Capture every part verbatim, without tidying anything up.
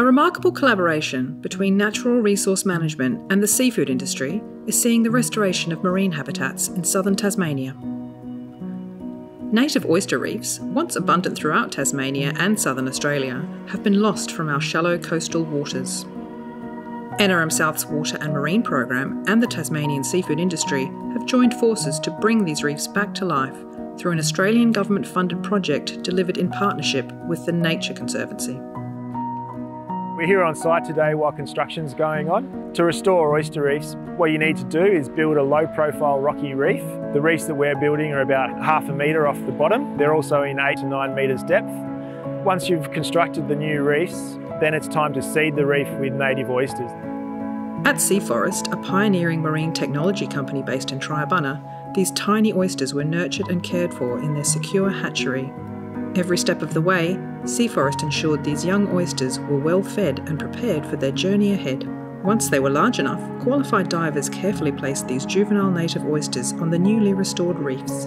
A remarkable collaboration between natural resource management and the seafood industry is seeing the restoration of marine habitats in southern Tasmania. Native oyster reefs, once abundant throughout Tasmania and southern Australia, have been lost from our shallow coastal waters. N R M South's Water and Marine Program and the Tasmanian seafood industry have joined forces to bring these reefs back to life through an Australian government-funded project delivered in partnership with the Nature Conservancy. We're here on site today while construction's going on. To restore oyster reefs, what you need to do is build a low-profile rocky reef. The reefs that we're building are about half a metre off the bottom. They're also in eight to nine metres depth. Once you've constructed the new reefs, then it's time to seed the reef with native oysters. At Seaforest, a pioneering marine technology company based in Triabunna, these tiny oysters were nurtured and cared for in their secure hatchery. Every step of the way, Seaforest ensured these young oysters were well fed and prepared for their journey ahead. Once they were large enough, qualified divers carefully placed these juvenile native oysters on the newly restored reefs.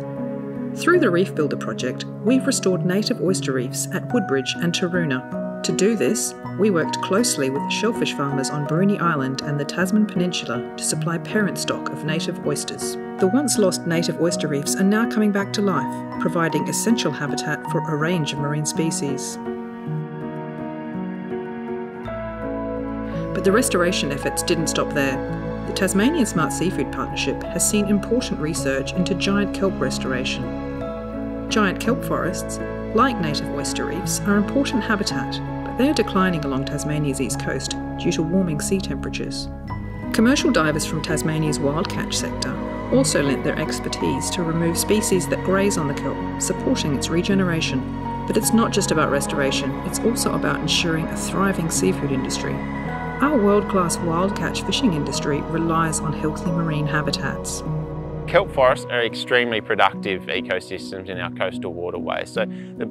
Through the Reef Builder project, we've restored native oyster reefs at Woodbridge and Taruna. To do this, we worked closely with shellfish farmers on Bruny Island and the Tasman Peninsula to supply parent stock of native oysters. The once lost native oyster reefs are now coming back to life, providing essential habitat for a range of marine species. But the restoration efforts didn't stop there. The Tasmanian Smart Seafood Partnership has seen important research into giant kelp restoration. Giant kelp forests, like native oyster reefs, are important habitat, but they are declining along Tasmania's east coast due to warming sea temperatures. Commercial divers from Tasmania's wild catch sector also lent their expertise to remove species that graze on the kelp, supporting its regeneration. But it's not just about restoration, it's also about ensuring a thriving seafood industry. Our world-class wild catch fishing industry relies on healthy marine habitats. Kelp forests are extremely productive ecosystems in our coastal waterways. So the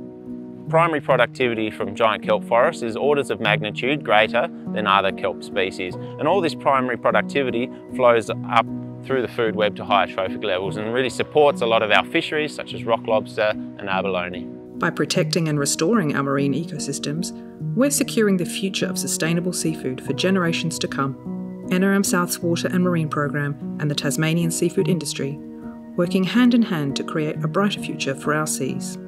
primary productivity from giant kelp forests is orders of magnitude greater than other kelp species. And all this primary productivity flows up through the food web to higher trophic levels and really supports a lot of our fisheries such as rock lobster and abalone. By protecting and restoring our marine ecosystems, we're securing the future of sustainable seafood for generations to come. N R M South's Water and Marine Program and the Tasmanian seafood industry, working hand in hand to create a brighter future for our seas.